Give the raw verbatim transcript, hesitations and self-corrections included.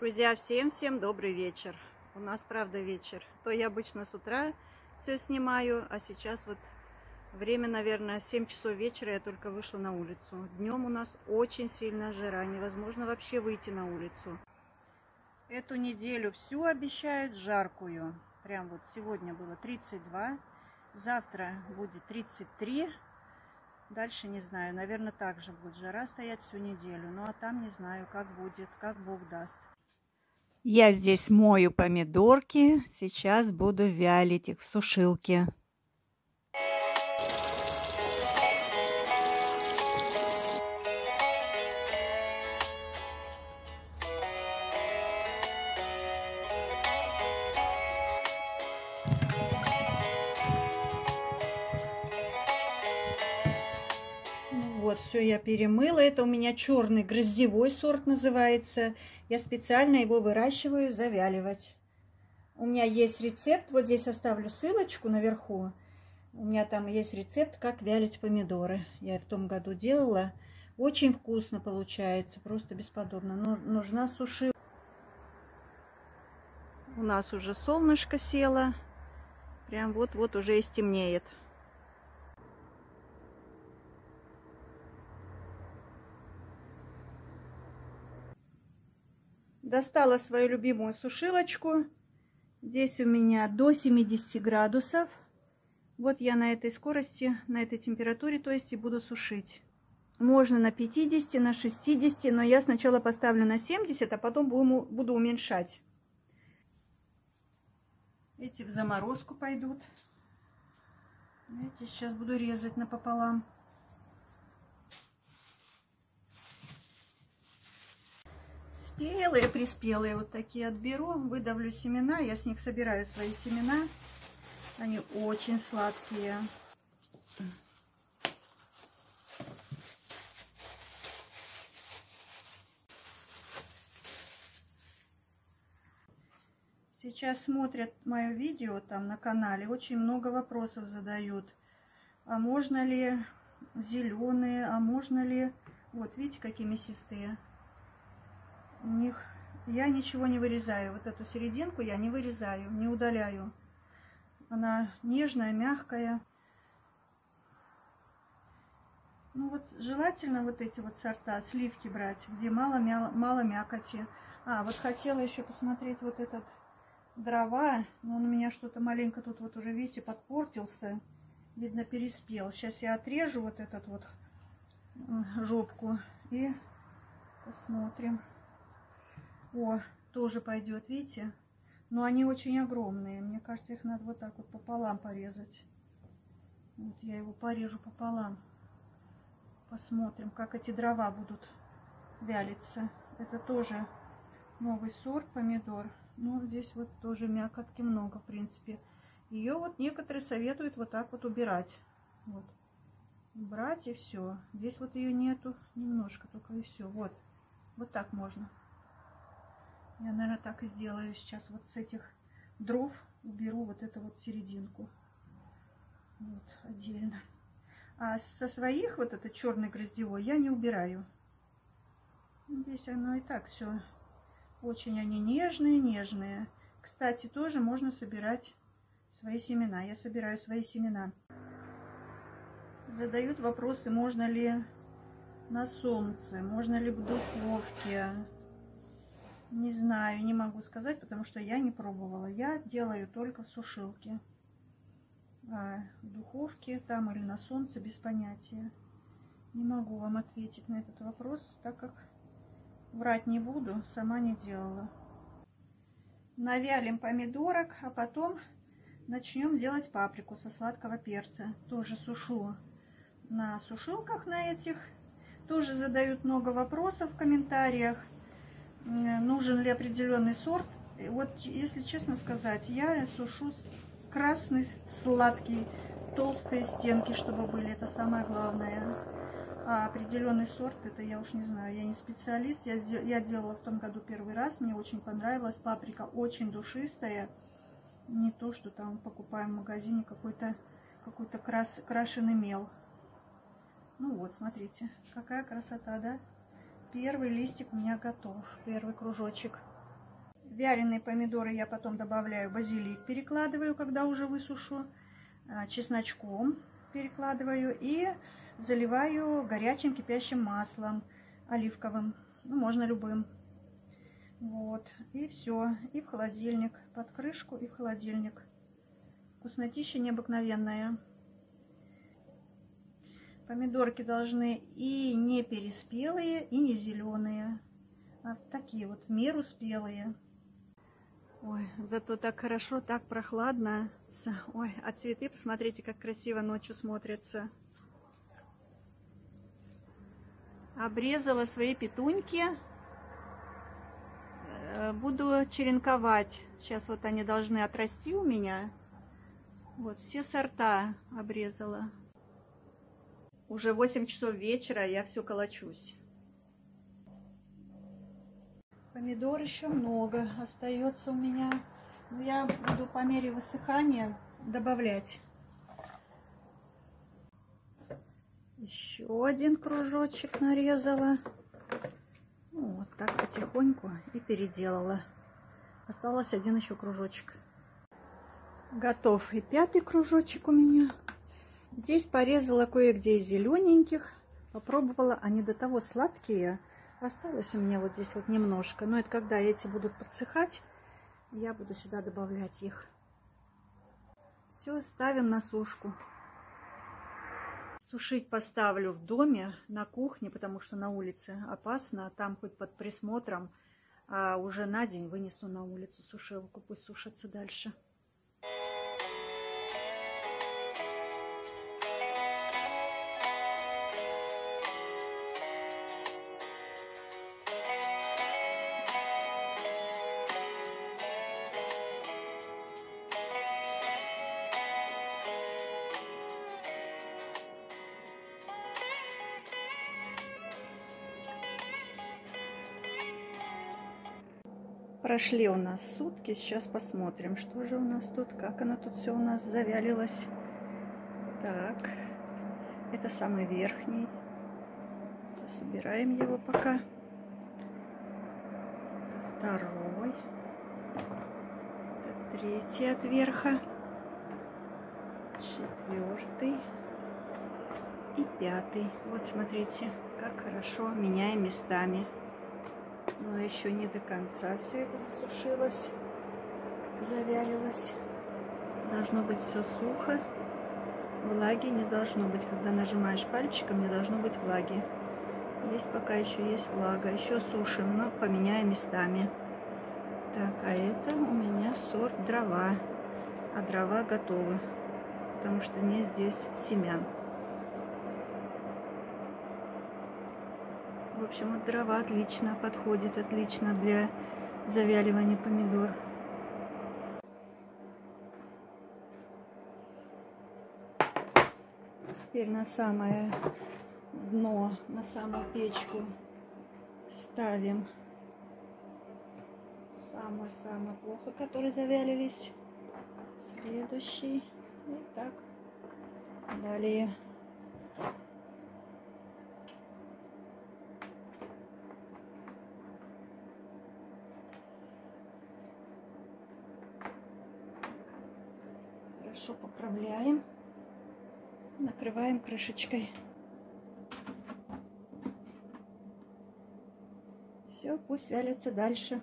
Друзья, всем-всем добрый вечер. У нас, правда, вечер. То я обычно с утра все снимаю, а сейчас вот время, наверное, семь часов вечера, я только вышла на улицу. Днем у нас очень сильная жара, невозможно вообще выйти на улицу. Эту неделю всю обещают жаркую. Прям вот сегодня было тридцать два, завтра будет тридцать три. Дальше не знаю, наверное, также будет жара стоять всю неделю. Ну а там не знаю, как будет, как Бог даст. Я здесь мою помидорки, сейчас буду вялить их в сушилке. Ну вот, все я перемыла. Это у меня черный гроздевой сорт называется. Я специально его выращиваю завяливать. У меня есть рецепт, вот здесь оставлю ссылочку наверху. У меня там есть рецепт, как вялить помидоры. Я в том году делала. Очень вкусно получается, просто бесподобно. Но нужна сушилка. У нас уже солнышко село. Прям вот-вот уже и стемнеет. Достала свою любимую сушилочку. Здесь у меня до семидесяти градусов. Вот я на этой скорости, на этой температуре, то есть и буду сушить. Можно на пятидесяти, на шестидесяти, но я сначала поставлю на семьдесят, а потом буду уменьшать. Эти в заморозку пойдут. Эти сейчас буду резать напополам. Спелые, приспелые вот такие отберу, выдавлю семена. Я с них собираю свои семена. Они очень сладкие. Сейчас смотрят мое видео там на канале. Очень много вопросов задают. А можно ли зеленые? А можно ли... Вот, видите, какие мясистые. У них я ничего не вырезаю. Вот эту серединку я не вырезаю, не удаляю. Она нежная, мягкая. Ну вот желательно вот эти вот сорта сливки брать, где мало, мяло, мало мякоти. А, вот хотела еще посмотреть вот этот дрова. Но он у меня что-то маленько тут вот уже, видите, подпортился. Видно, переспел. Сейчас я отрежу вот этот вот жопку и посмотрим. О, тоже пойдет, видите? Но они очень огромные. Мне кажется, их надо вот так вот пополам порезать. Вот я его порежу пополам. Посмотрим, как эти дрова будут вялиться. Это тоже новый сорт помидор. Ну, здесь вот тоже мякотки много, в принципе. Ее вот некоторые советуют вот так вот убирать. Вот. Убрать и все. Здесь вот ее нету. Немножко только и все. Вот. Вот так можно. Я, наверное, так и сделаю сейчас. Вот с этих дров уберу вот эту вот серединку. Вот, отдельно. А со своих, вот этот черный гроздевой, я не убираю. Здесь оно и так все. Очень они нежные-нежные. Кстати, тоже можно собирать свои семена. Я собираю свои семена. Задают вопросы, можно ли на солнце, можно ли в духовке. Не знаю, не могу сказать, потому что я не пробовала. Я делаю только в сушилке. А в духовке там или на солнце, без понятия. Не могу вам ответить на этот вопрос, так как врать не буду, сама не делала. Навялим помидорок, а потом начнем делать паприку со сладкого перца. Тоже сушу на сушилках на этих. Тоже задают много вопросов в комментариях. Нужен ли определенный сорт? Вот, если честно сказать, я сушу красный, сладкий, толстые стенки, чтобы были. Это самое главное. А определенный сорт, это я уж не знаю. Я не специалист. Я, сдел... я делала в том году первый раз. Мне очень понравилась. Паприка очень душистая. Не то, что там покупаем в магазине какой-то какой-то крас... крашеный мел. Ну вот, смотрите. Какая красота, да? Первый листик у меня готов, первый кружочек. Вяленые помидоры я потом добавляю, базилик перекладываю, когда уже высушу, чесночком перекладываю и заливаю горячим кипящим маслом оливковым, ну, можно любым. Вот, и все, и в холодильник, под крышку и в холодильник. Вкуснотища необыкновенная. Помидорки должны и не переспелые, и не зеленые, а такие вот в меру спелые. Ой, зато так хорошо, так прохладно. Ой, а цветы, посмотрите, как красиво ночью смотрятся. Обрезала свои петуньки. Буду черенковать. Сейчас вот они должны отрасти у меня. Вот, все сорта обрезала. Уже восемь часов вечера, я все колочусь. Помидор еще много остается у меня. Но я буду по мере высыхания добавлять. Еще один кружочек нарезала. Вот так потихоньку и переделала. Остался один еще кружочек. Готов и пятый кружочек у меня. Здесь порезала кое-где из зелененьких. Попробовала, они до того сладкие. Осталось у меня вот здесь вот немножко. Но это когда эти будут подсыхать, я буду сюда добавлять их. Все, ставим на сушку. Сушить поставлю в доме, на кухне, потому что на улице опасно. Там хоть под присмотром, а уже на день вынесу на улицу сушилку. Пусть сушится дальше. Прошли у нас сутки, сейчас посмотрим, что же у нас тут, как оно тут все у нас завялилось. Так, это самый верхний. Сейчас убираем его пока. Это второй. Это третий от верха. Четвертый. И пятый. Вот смотрите, как хорошо, меняем местами. Но еще не до конца все это засушилось, завялилось. Должно быть все сухо. Влаги не должно быть. Когда нажимаешь пальчиком, не должно быть влаги. Есть пока еще есть влага. Еще сушим, но поменяем местами. Так, а это у меня сорт дрова. А дрова готовы, потому что нет здесь семян. В общем, вот дрова отлично подходит, отлично для завяливания помидор. Теперь на самое дно, на самую печку ставим самое-самое плохо, которые завялились. Следующий. И так далее. Хорошо поправляем, накрываем крышечкой. Все, пусть вялится дальше.